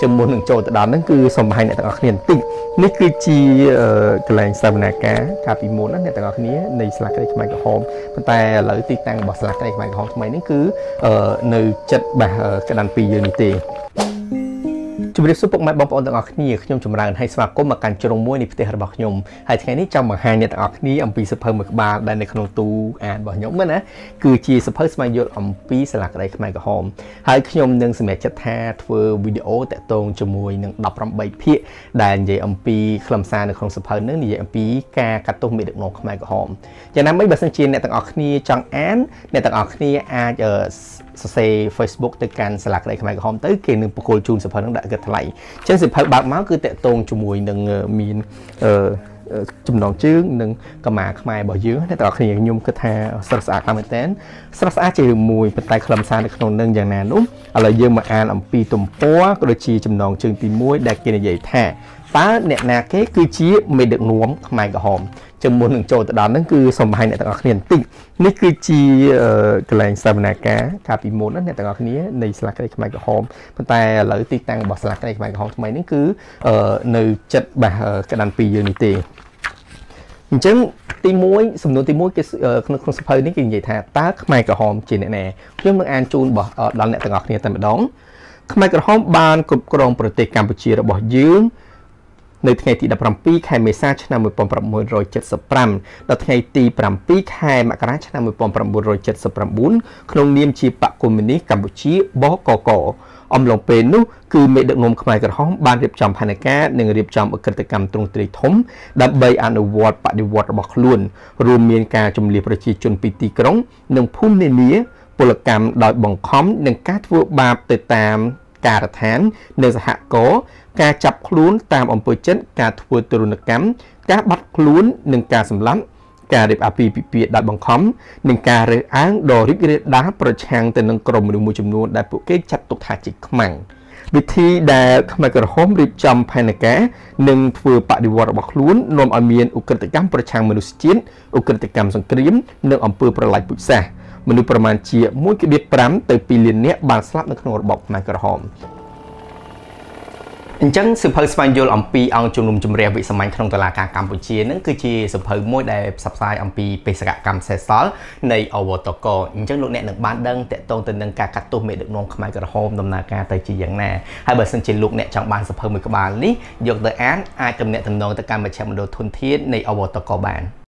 จะมูลหนึ่งโจทย์ดานนั่นคือสมัยในต่างกันอย่างตินี่คือจีกลายสำนักแก่กาปีมูลนั่นในต่างกันนี้ในสลักในสมัยกับโฮมแต่หลังติดตั้งบอสลักในสมัยกับโฮมสมัยนั่นคือในจัดแบบกระดานปียืนตีจุดเริ่มต้นพวกมันบางคนต่างกันนี้ขยมจุ่มรางให้สมาคมมาการจงมวยในประเทศฮาร์บักขยมให้แค่นี้จำบางแห่งในต่างกันนี้อัมพีสเพิร์มบาร์ได้ในขนมตูอ่านบอสยมมันนะคือจีสเพิร์มสมัยยุคอัมพีสลักในสมัยกับโฮมให้ขยมหนึ่งสมัยจัดแท้เฟอร์วิดีโอแต่ตรงจงมวยหนึ่งดับรำใบเพี้ยได้ในอัมพีคลำซานในขนมสเพิร์มนั่นในอัมพีแกกระตุ้นมีเด็กน้องสมัยกับโฮมจากนั้นไม่บัดสังเกตในต่างกันนี้จังแอนในต่างกันนี้อาจเซเฟซบุ๊กติดการสลักในสมัยกับโฮมตั้งเก่งหนึ่งปกจูนสเพิร์มนั่นได้เกิดทลายเช่นสิบบาทม้าคือแต่ตรงจมูกหนึ่งมีจุ่มน้องจื้อหนึ่งกระหม่าขมายบ่อยื้อในตลอดขยงยมกระทาสระสะอาดเหมือนเต้นสระสะอาดจะมูยเป็นไตคลำซานในขนมหนึ่งอย่างนั้นอุ้มอะไรเยอะมาอ่านอัมพีตุ่มปัวกระชีจุ่มน้องจื้อตีมวยแดกกินใหญ่แท้ป้าเนี่ยนะแค่คือชี้ไม่เด็กน้วมขมายกับหอมจมูกหนึ่งโจตดานนั่นคือสมัยในตลอดขยงตินี่คือจีกลายสำนักแก่กาปีมูลนั่นในต่างกันนี้ในสลักในสมัยกับโฮมแต่หลังติดตั้งบอสลักในสมัยกับโฮมสมัยนั่นคือในจัดแบบกระดานปียืนตีจังตีมวยสมนุนตีมวยก็คนสเปอร์นี่กินใหญ่แท้ตาสมัยกับโฮมจีนแน่เรื่องเมืองอันจูนบอสดันในต่างกันนี้แต่แบบน้องสมัยกับโฮมบานกรุบกรองประเทศกัมพูชีระบอบยืมในไทยตีดับรัมปีไข่เมซ่าชนะมวยปอมประมูลรอยเจ็ดสปรัมในไทยตีปรัมปีไข่มกราชนะมวยปอมประมูลรอยเจ็ดสปรัมบุญขนมเนียมชีปะกุมินิกัมพูชีบอกอกออมลงเป็นนู้คือเมดงมขมายกระห้องบานเรียบจำภายในแก่หนึ่งเรียบจำกิจกรรมตรงตรีทมดับใบอนุวัตปฏิวัติบอกล้วนรวมเมียนกาจมเรียประชีจนปีตีกรงหนึ่งพุ่มในเนี้ยปลกรรมดอยบังค้อมหนึ่งการทั่วบาปติดตามการแทนในสหกรณ์การจับคลุ้นตามอมเปอร์เจนการทัวร์ตรุนกรรมการบัดคลุ้นหนึ่งการสำลักการเรียบอาปีเปียดัดบังคับหนึ่งการเรียอ้างดอริกเรด้าประชังแต่หนึ่งกรมดูมูจำนวนได้ปุกเกจับตกทาจิกมังวิธีแดกขมายกระห้องริบจำภายในแก่หนึ่งทัวร์ปฏิวัติบักลุ้นนวมอเมียนอุกฤษกรรมประชังมนุษย์จินอุกฤษกรรมสังครีมหนึ่งอมเปอร์ประหลายปุกแสมนุษย์ประมาณเชียมุ้ยกระเบียดปรำแต่ปีเลียนเนี้ยบางสลับนักหนวดบอกมากระหอมอันจังสืบเผยสมัยยุโรปอัมพีเอาจุ่มนุ่มจุ่มเรียวิสมัยขนมตลาดการกัมพูชีนั่นคือจีสืบเผยมวยได้สับสายอัมพีเป็นสกัดกรรมเซซอลในอวตกอันจังลูกเนี่ยหนึ่งบ้านดังแต่ตรงตึงดังการกัดตัวเมดนองขมายกระหอมดำนาการแต่จีอย่างแน่ให้เบอร์สันจีลูกเนี่ยจังบ้านสืบเผยมือกบาลนี้ยกตัวแอนอาจจำเนี่ยจำนองแต่การมาแชร์มันโดนทุนทีในอวตกบ้าน